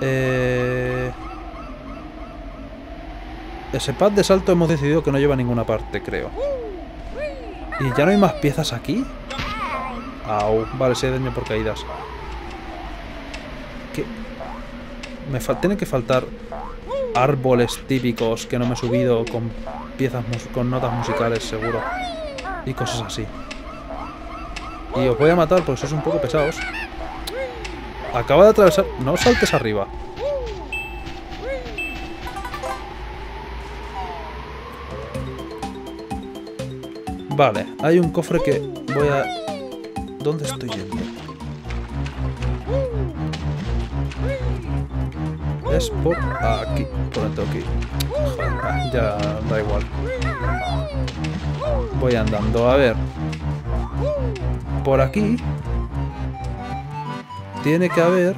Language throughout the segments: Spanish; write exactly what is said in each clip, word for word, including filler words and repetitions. Eh... Ese pad de salto hemos decidido que no lleva a ninguna parte, creo. ¿Y ya no hay más piezas aquí? Au, vale, sí hay daño por caídas. ¿Qué? Me tienen que faltar árboles típicos que no me he subido con piezas con notas musicales, seguro. Y cosas así. Y os voy a matar porque sois un poco pesados. Acaba de atravesar... No saltes arriba. Vale, hay un cofre que voy a... ¿Dónde estoy yendo? Es por aquí. Por el toque. Joder, ya da igual. Voy andando, a ver. Por aquí... Tiene que haber...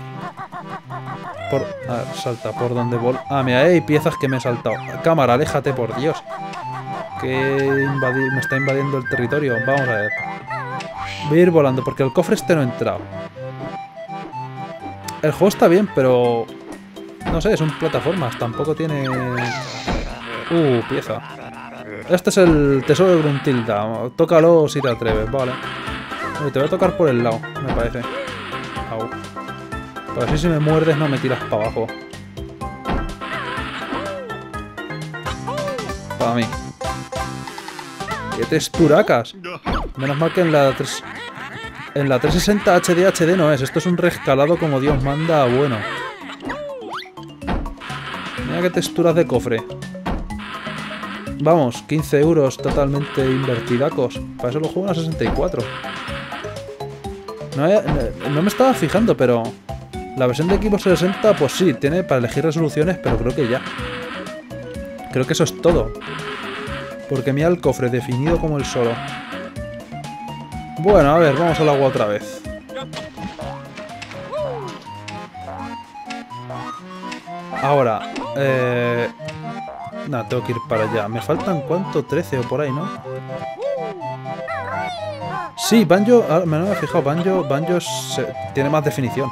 Por... A ver, salta por donde vol... Ah, mira, hay piezas que me he saltado. Cámara, aléjate, por Dios. Que invadir... me está invadiendo el territorio. Vamos a ver. Voy a ir volando, porque el cofre este no ha entrado. El juego está bien, pero... No sé, son plataformas. Tampoco tiene... Uh, pieza. Este es el tesoro de Gruntilda. Tócalo si te atreves, vale. Uy, te voy a tocar por el lado, me parece. Au. Pero así si me muerdes no me tiras para abajo. Para mí. ¡Qué testuracas! Menos mal que en la tres... En la trescientos sesenta H D H D no es. Esto es un rescalado como Dios manda, bueno. Mira qué texturas de cofre. Vamos, quince euros totalmente invertidacos. Para eso lo juego en la sesenta y cuatro. No, no me estaba fijando, pero la versión de Xbox trescientos sesenta, pues sí, tiene para elegir resoluciones, pero creo que ya. Creo que eso es todo. Porque mira el cofre, definido como el solo. Bueno, a ver, vamos al agua otra vez. Ahora, eh... nada, tengo que ir para allá. Me faltan, ¿cuánto? trece o por ahí, ¿no? Sí, Banjo, me lo he fijado, Banjo, Banjo se, tiene más definición.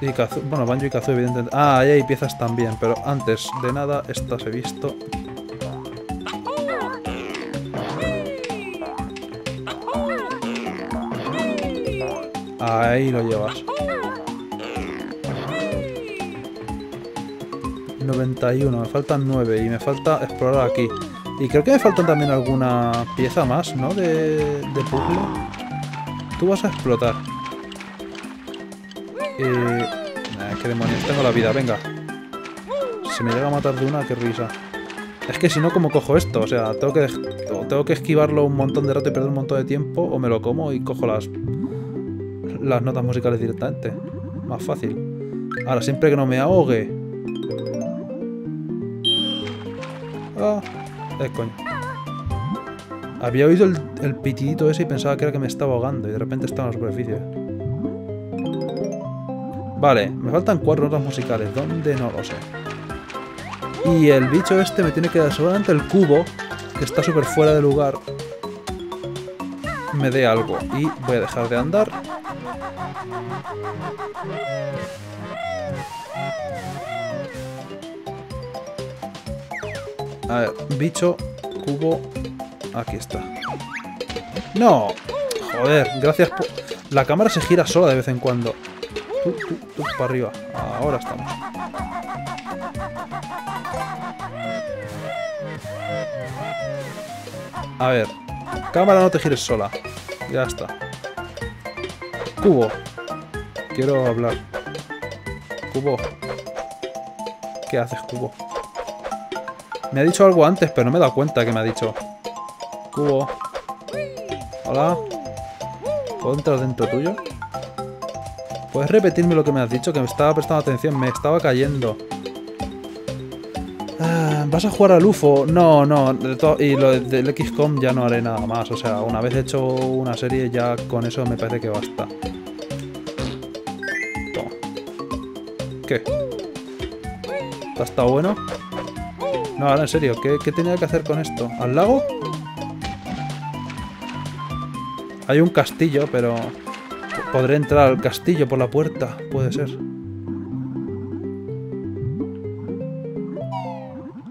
Y Kazoo, bueno, Banjo y Kazoo, evidentemente. Ah, ahí hay piezas también, pero antes de nada, estas he visto. Ahí lo llevas. noventa y uno, me faltan nueve y me falta explorar aquí. Y creo que me faltan también alguna pieza más, ¿no? De, de puzzle. Tú vas a explotar. Eh, ¡Qué demonios! Tengo la vida, venga. Si me llega a matar de una, qué risa. Es que si no, ¿cómo cojo esto? O sea, tengo que, tengo que esquivarlo un montón de rato y perder un montón de tiempo, o me lo como y cojo las, las notas musicales directamente. Más fácil. Ahora, siempre que no me ahogue. Ah... Eh, coño. Había oído el, el pitidito ese y pensaba que era que me estaba ahogando y de repente estaba en la superficie. Vale, me faltan cuatro notas musicales. ¿Dónde? No lo sé. Y el bicho este me tiene que dar seguramente el cubo, que está súper fuera de lugar, me dé algo. Y voy a dejar de andar. A ver, bicho, cubo... Aquí está. ¡No! Joder, gracias por... La cámara se gira sola de vez en cuando. Tú, tú, tú, para arriba. Ahora estamos. A ver. Cámara, no te gires sola. Ya está. Cubo. Quiero hablar. Cubo. ¿Qué haces, cubo? Me ha dicho algo antes, pero no me he dado cuenta que me ha dicho. Cubo. Hola. ¿Puedo entrar dentro tuyo? ¿Puedes repetirme lo que me has dicho? Que me estaba prestando atención, me estaba cayendo. Ah, ¿vas a jugar al U F O? No, no. Y lo del X COM ya no haré nada más. O sea, una vez hecho una serie, ya con eso me parece que basta. Toma. ¿Qué? ¿Te ha estado bueno? No, ahora en serio, ¿qué, ¿qué tenía que hacer con esto? ¿Al lago? Hay un castillo, pero... Podré entrar al castillo por la puerta, puede ser.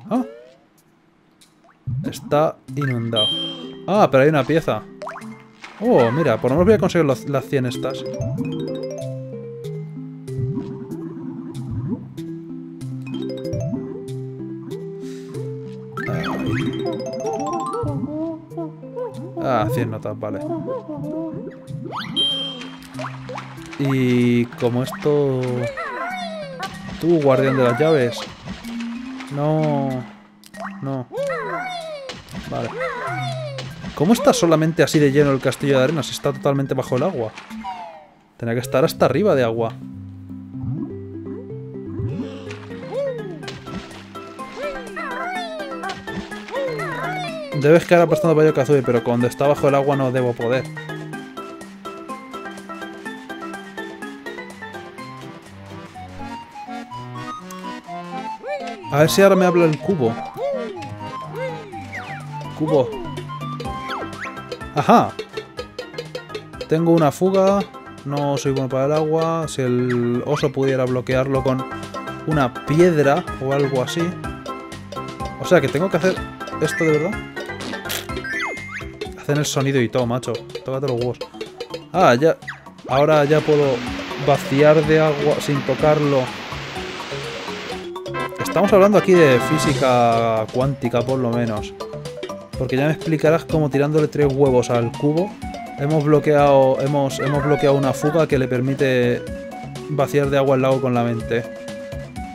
Ah. Está inundado. Ah, pero hay una pieza. Oh, mira, por lo menos voy a conseguir los, las cien estas. Ah, cien notas, vale. Y como esto... Tú, guardián de las llaves. No... No. Vale. ¿Cómo está solamente así de lleno el castillo de arena si está totalmente bajo el agua? Tendría que estar hasta arriba de agua. Debes quedar aplastando Banjo-Kazooie, pero cuando está bajo el agua no debo poder. A ver si ahora me habla el cubo. Cubo. ¡Ajá! Tengo una fuga. No soy bueno para el agua. Si el oso pudiera bloquearlo con una piedra o algo así. O sea que tengo que hacer esto de verdad. Hacen el sonido y todo, macho. Tócate los huevos. Ah, ya. Ahora ya puedo vaciar de agua sin tocarlo. Estamos hablando aquí de física cuántica, por lo menos. Porque ya me explicarás cómo tirándole tres huevos al cubo hemos bloqueado, hemos, hemos bloqueado una fuga que le permite vaciar de agua el lago con la mente.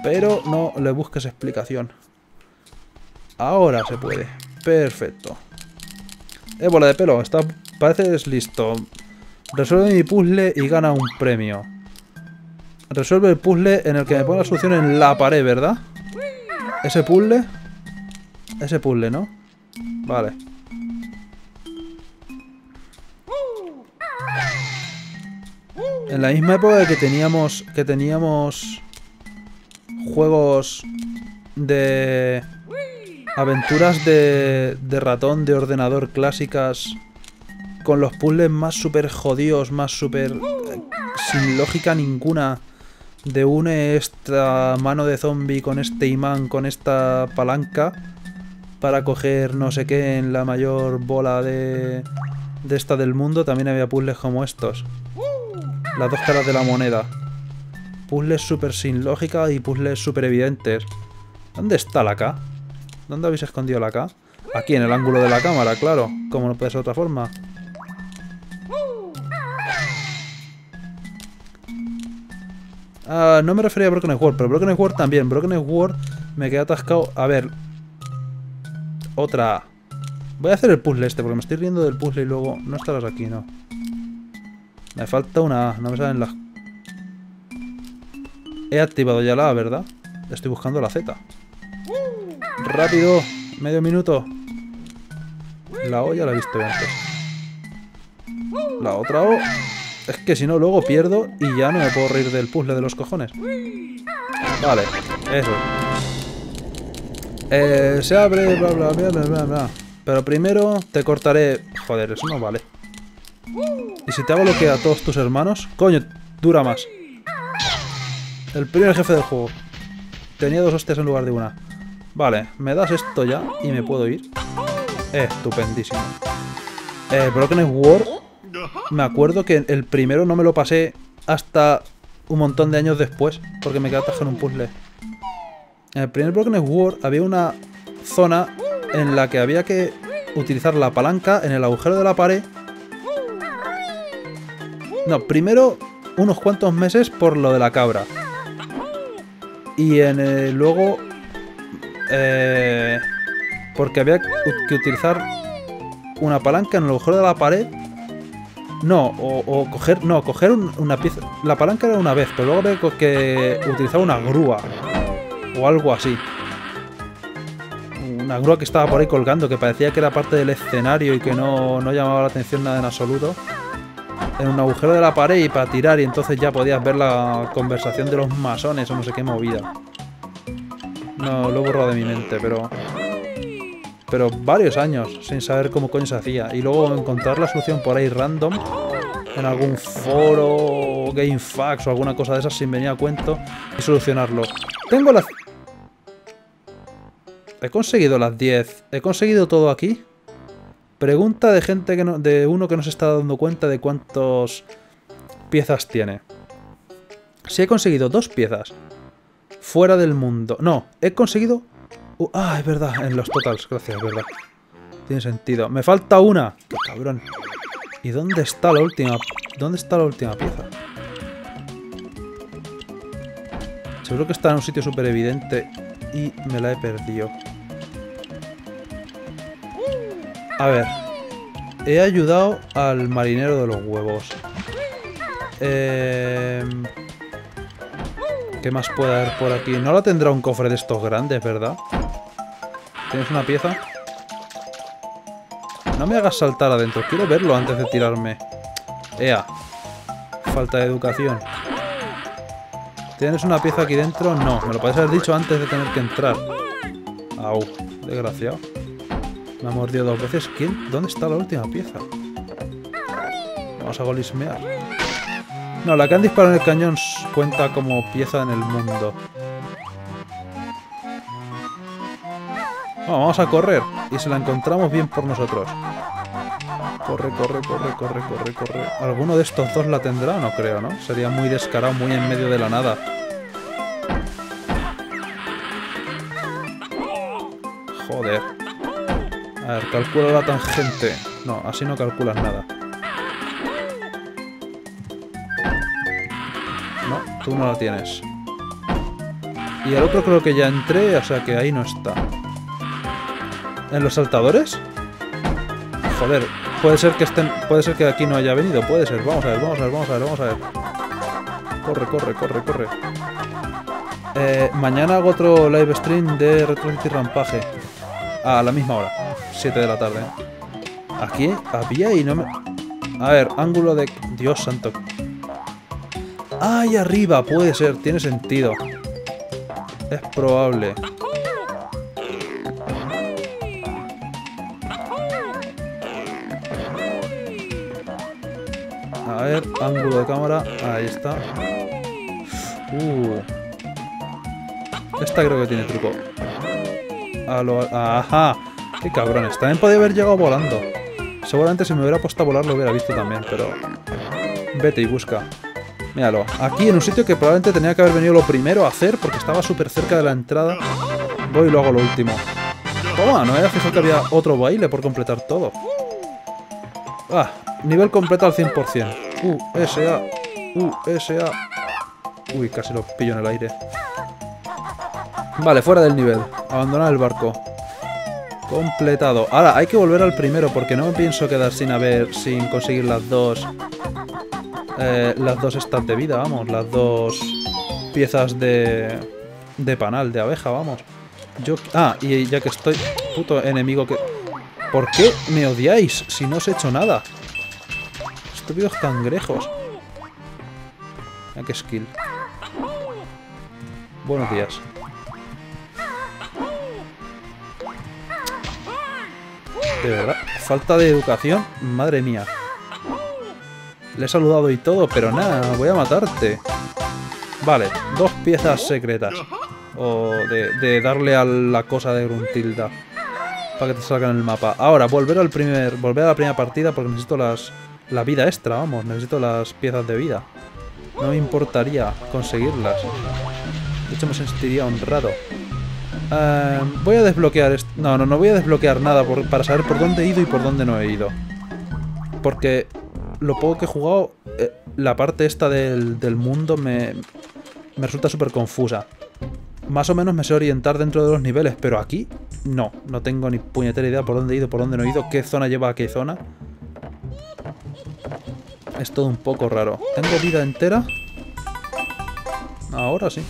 Pero no le busques explicación. Ahora se puede. Perfecto. Eh, bola de pelo, está, pareces listo. Resuelve mi puzzle y gana un premio. Resuelve el puzzle en el que me pone la solución en la pared, ¿verdad? Ese puzzle. Ese puzzle, ¿no? Vale. En la misma época que teníamos. Que teníamos. Juegos. De. Aventuras de, de ratón, de ordenador clásicas, con los puzzles más súper jodidos, más súper eh, sin lógica ninguna, de une esta mano de zombie con este imán, con esta palanca, para coger no sé qué en la mayor bola de, de esta del mundo. También había puzzles como estos. Las dos caras de la moneda. Puzzles súper sin lógica y puzzles súper evidentes. ¿Dónde está la K? ¿Dónde habéis escondido la K? Aquí, en el ángulo de la cámara, claro. Como no puede ser de otra forma. Uh, no me refería a Broken World, pero Broken World también. Broken World me quedé atascado. A ver. Otra. Voy a hacer el puzzle este, porque me estoy riendo del puzzle y luego... No estarás aquí, no. Me falta una A. No me salen las... He activado ya la A, ¿verdad? Estoy buscando la Z. ¡Rápido! ¡Medio minuto! La O ya la he visto antes. La otra O... Es que si no, luego pierdo y ya no me puedo reír del puzzle de los cojones. Vale, eso. Eh, se abre... Bla, bla, bla, bla, bla, bla. Pero primero te cortaré... Joder, eso no vale. ¿Y si te hago lo que a todos tus hermanos? Coño, dura más. El primer jefe del juego. Tenía dos hostias en lugar de una. Vale, me das esto ya y me puedo ir. Estupendísimo. Eh, Broken World, me acuerdo que el primero no me lo pasé hasta un montón de años después, porque me quedé atascado en un puzzle. En el primer Broken World había una zona en la que había que utilizar la palanca en el agujero de la pared. No, primero unos cuantos meses por lo de la cabra. Y en el, luego... Eh, porque había que utilizar una palanca en el agujero de la pared. No, o, o coger... No, coger un, una pieza... La palanca era una vez, pero luego había que utilizar una grúa. O algo así. Una grúa que estaba por ahí colgando, que parecía que era parte del escenario y que no, no llamaba la atención nada en absoluto. En un agujero de la pared y para tirar, y entonces ya podías ver la conversación de los masones o no sé qué movida. No, lo he borrado de mi mente, pero... Pero varios años sin saber cómo coño se hacía. Y luego encontrar la solución por ahí random en algún foro, GameFAQs o alguna cosa de esas sin venir a cuento y solucionarlo. Tengo las... He conseguido las diez. ¿He conseguido todo aquí? Pregunta de gente que no, de uno que no se está dando cuenta de cuántas piezas tiene. Si he conseguido dos piezas fuera del mundo. No, he conseguido... Uh, ah, es verdad, en los totals. Gracias, es verdad. Tiene sentido. Me falta una. ¡Qué cabrón! ¿Y dónde está la última? ¿Dónde está la última pieza? Seguro que está en un sitio súper evidente y me la he perdido. A ver. He ayudado al marinero de los huevos. Eh... ¿Qué más puede haber por aquí? No la tendrá un cofre de estos grandes, ¿verdad? ¿Tienes una pieza? No me hagas saltar adentro. Quiero verlo antes de tirarme. Ea. Falta de educación. ¿Tienes una pieza aquí dentro? No. Me lo podías haber dicho antes de tener que entrar. Au. Desgraciado. Me ha mordido dos veces. ¿Quién? ¿Dónde está la última pieza? Vamos a golismear. No, la que han disparado en el cañón cuenta como pieza en el mundo. Bueno, vamos a correr. Y se la encontramos bien por nosotros. Corre, corre, corre, corre, corre, corre. ¿Alguno de estos dos la tendrá? No creo, ¿no? Sería muy descarado, muy en medio de la nada. Joder. A ver, calculo la tangente. No, así no calculas nada. No, tú no la tienes. Y al otro creo que ya entré, o sea que ahí no está. ¿En los saltadores? Joder, puede ser que estén, puede ser que aquí no haya venido, puede ser. Vamos a ver, vamos a ver, vamos a ver, vamos a ver. Corre, corre, corre, corre. Eh, mañana hago otro live stream de Retro City Rampage. A la misma hora, siete de la tarde. Aquí había y no me... A ver, ángulo de... Dios santo. Ahí arriba, puede ser, tiene sentido. Es probable. A ver, ángulo de cámara, ahí está. Uh. Esta creo que tiene truco. A lo... ¡Ajá! ¡Qué cabrones! También podía haber llegado volando. Seguramente si me hubiera puesto a volar lo hubiera visto también, pero... Vete y busca. Míralo, aquí en un sitio que probablemente tenía que haber venido lo primero a hacer porque estaba súper cerca de la entrada. Voy y lo hago lo último. Toma, no era fijado que había otro baile por completar todo. Ah, nivel completo al cien por cien. U S A. U S A. Uy, casi lo pillo en el aire. Vale, fuera del nivel. Abandonar el barco. Completado. Ahora, hay que volver al primero porque no me pienso quedar sin haber, sin conseguir las dos... Eh, las dos stats de vida, vamos. Las dos piezas de... De panal, de abeja, vamos. Yo... Ah, y ya que estoy... Puto enemigo que... ¿Por qué me odiáis si no os he hecho nada? Estúpidos cangrejos. Ah, qué skill. Buenos días. De verdad, falta de educación. Madre mía. Le he saludado y todo, pero nada, voy a matarte. Vale, dos piezas secretas. O de, de darle a la cosa de Gruntilda. Para que te salgan el mapa. Ahora, volver al primer, volver a la primera partida porque necesito las... La vida extra, vamos. Necesito las piezas de vida. No me importaría conseguirlas. De hecho, me sentiría honrado. Eh, voy a desbloquear... No, no, no voy a desbloquear nada por, para saber por dónde he ido y por dónde no he ido. Porque... Lo poco que he jugado, eh, la parte esta del, del mundo me, me resulta súper confusa. Más o menos me sé orientar dentro de los niveles, pero aquí no. No tengo ni puñetera idea por dónde he ido, por dónde no he ido, qué zona lleva a qué zona. Es todo un poco raro. ¿Tengo vida entera? Ahora sí.